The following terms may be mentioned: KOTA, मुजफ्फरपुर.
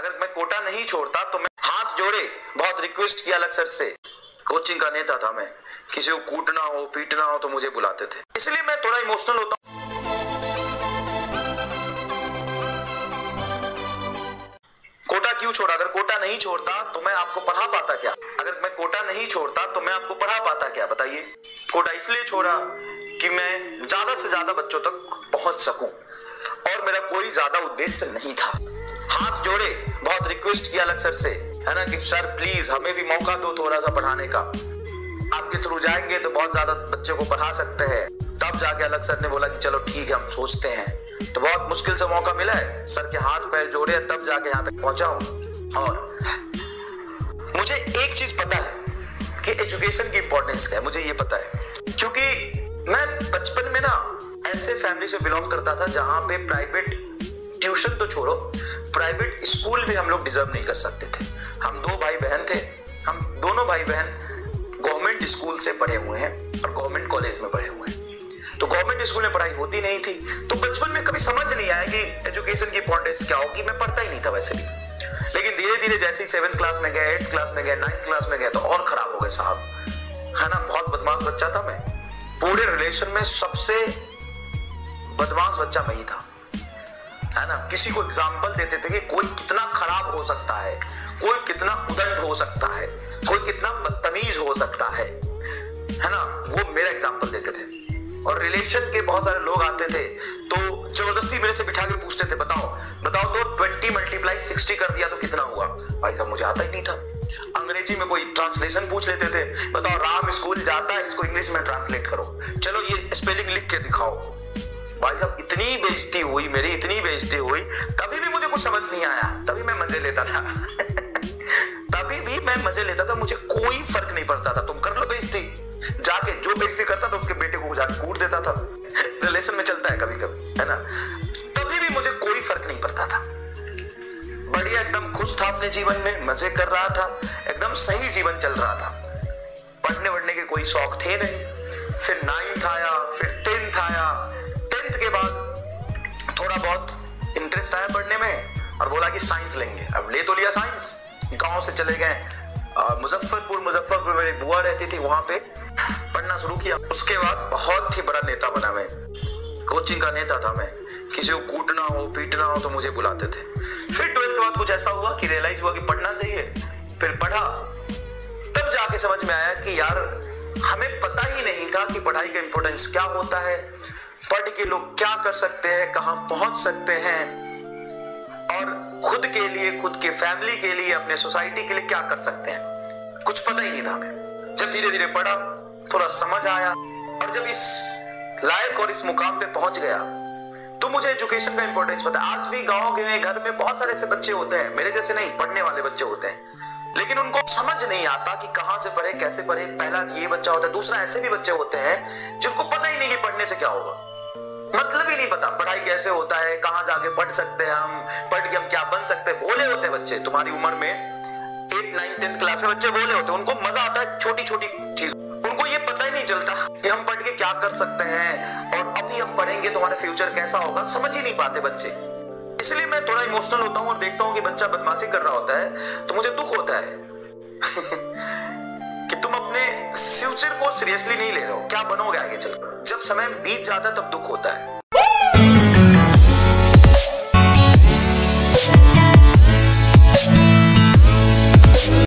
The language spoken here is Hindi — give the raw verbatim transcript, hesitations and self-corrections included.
अगर मैं कोटा नहीं छोड़ता तो मैं हाथ जोड़े बहुत रिक्वेस्ट किया अलग सर से, कोचिंग का नेता था मैं, किसी को कूटना हो पीटना हो तो मुझे बुलाते थे, इसलिए मैं थोड़ा इमोशनल होता हूँ। कोटा क्यों छोड़ा? अगर कोटा नहीं छोड़ता तो मैं आपको पढ़ा पाता क्या? अगर मैं कोटा नहीं छोड़ता तो मैं आपको पढ़ा पाता क्या बताइए? कोटा इसलिए छोड़ा कि मैं ज्यादा से ज्यादा बच्चों तक पहुंच सकूं, और मेरा कोई ज्यादा उद्देश्य नहीं था। हाथ जोड़े बहुत रिक्वेस्ट किया अलग सर से, है ना, कि सर प्लीज हमें भी मौका दो थोड़ा सा पढ़ाने का, आपके थ्रू जाएंगे तो बहुत ज्यादा बच्चों को पढ़ा सकते हैं। तब जाके अलग सर ने बोला कि चलो ठीक है हम सोचते हैं। तो बहुत मुश्किल से मौका मिला है, सर के हाथ पैर जोड़े तब जाके यहाँ तक पहुंचा हूं। और मुझे एक चीज पता है कि एजुकेशन की इंपॉर्टेंस क्या है, मुझे ये पता है क्योंकि मैं बचपन में ना ऐसे फैमिली से बिलोंग करता था जहां पे प्राइवेट ट्यूशन तो छोड़ो, प्राइवेट स्कूल भी हम लोग डिजर्व नहीं कर सकते थे। हम दो भाई बहन थे, हम दोनों भाई बहन गवर्नमेंट स्कूल से पढ़े हुए हैं और गवर्नमेंट कॉलेज में पढ़े हुए हैं, तो गवर्नमेंट स्कूल में पढ़ाई होती नहीं थी। तो बचपन में कभी समझ नहीं आया कि एजुकेशन की इंपॉर्टेंस क्या होगी, मैं पढ़ता ही नहीं था वैसे भी। लेकिन धीरे धीरे जैसे ही सेवन्थ क्लास में गया, एट्थ क्लास में गया, नाइन्थ क्लास में गया तो और खराब हो गए साहब, है ना। बहुत बदमाश बच्चा था मैं, पूरे रिलेशन में सबसे बदमाश बच्चा मैं ही था, है ना। किसी को एग्जाम्पल देते थे कि कोई कितना खराब हो सकता है, कोई कितना उदंड हो सकता है, कोई कितना बदतमीज हो सकता है, है ना, वो मेरा एग्जाम्पल देते थे। और रिलेशन के बहुत सारे लोग आते थे तो जबरदस्ती मेरे से बिठा के पूछते थे, बताओ बताओ तो ट्वेंटी मल्टीप्लाई सिक्सटी कर दिया तो कितना हुआ? भाई साहब मुझे आता ही नहीं था। अंग्रेजी में कोई ट्रांसलेशन पूछ लेते थे, बताओ राम स्कूल जाता है, इसको इंग्लिश में ट्रांसलेट करो, चलो ये स्पेलिंग लिख के दिखाओ। भाई साहब इतनी बेइज्जती हुई मेरी, इतनी बेइज्जती हुई, तभी भी मुझे कुछ समझ नहीं आया, तभी मैं मजे लेता था तभी भी मैं मजे लेता था, मुझे कोई फर्क नहीं पड़ता था। तुम कर लो बेइज्जती, जाके जो बेइज्जती करता था उसके बेटे को जाके कूट देता था। रिलेशन में चलता है कभी कभी, है ना। तभी भी मुझे कोई फर्क नहीं पड़ता था, बढ़िया एकदम खुश था अपने जीवन में, मजे कर रहा था, एकदम सही जीवन चल रहा था। पढ़ने वढ़ने के कोई शौक थे नहीं। फिर नाइन्थ आया, फिर टेंथ आया, टेंथ के बाद थोड़ा बहुत इंटरेस्ट आया पढ़ने में और बोला कि साइंस लेंगे। अब ले तो लिया साइंस, गाँव से चले गए मुजफ्फरपुर, मुजफ्फरपुर मेरी बुआ रहती थी, वहां पे पढ़ना शुरू किया। उसके बाद बहुत ही बड़ा नेता बना मैं, कोचिंग का नेता था मैं, किसी को कूटना हो पीटना हो तो मुझे बुलाते थे। फिर ट्वेल्थ के बाद कुछ ऐसा हुआ कि रियलाइज हुआ कि पढ़ना चाहिए, फिर पढ़ा। तब जाके समझ में आया कि यार हमें पता ही नहीं था कि पढ़ाई का इंपॉर्टेंस क्या होता है, पढ़ के लोग क्या कर सकते हैं, कहाँ पहुंच सकते हैं, और खुद के लिए, खुद के फैमिली के लिए, अपने सोसाइटी के लिए क्या कर सकते हैं, कुछ पता ही नहीं था हमें। जब धीरे धीरे पढ़ा, थोड़ा समझ आया, और जब इस लायक और इस मुकाम पे पहुंच गया तो मुझे एजुकेशन का इंपॉर्टेंस पता। आज भी गाँव के घर में बहुत सारे ऐसे बच्चे होते हैं, मेरे जैसे नहीं, पढ़ने वाले बच्चे होते हैं, लेकिन उनको समझ नहीं आता कि कहाँ से पढ़े, कैसे पढ़े। पहला ये बच्चा होता है, दूसरा ऐसे भी बच्चे होते हैं जिनको पता ही नहीं कि पढ़ने से क्या होगा, मतलब ही नहीं पता पढ़ाई कैसे होता है, कहाँ जाके पढ़ सकते हैं हम, पढ़ के हम क्या बन सकते हैं। भोले होते हैं बच्चे, तुम्हारी उम्र में एट नाइन टेंथ क्लास में बच्चे भोले होते हैं, उनको मजा आता है छोटी छोटी चीज, उनको ये पता ही नहीं चलता कि हम पढ़ के क्या कर सकते हैं, और अभी हम पढ़ेंगे तो हमारा फ्यूचर कैसा होगा, समझ ही नहीं पाते बच्चे। इसलिए मैं थोड़ा इमोशनल होता हूँ और देखता हूँ कि बच्चा बदमाशी कर रहा होता है तो मुझे दुख होता है कि तुम अपने फ्यूचर को सीरियसली नहीं ले रहे हो, क्या बनोगे आगे चलकर। जब समय बीत जाता है तब दुख होता है।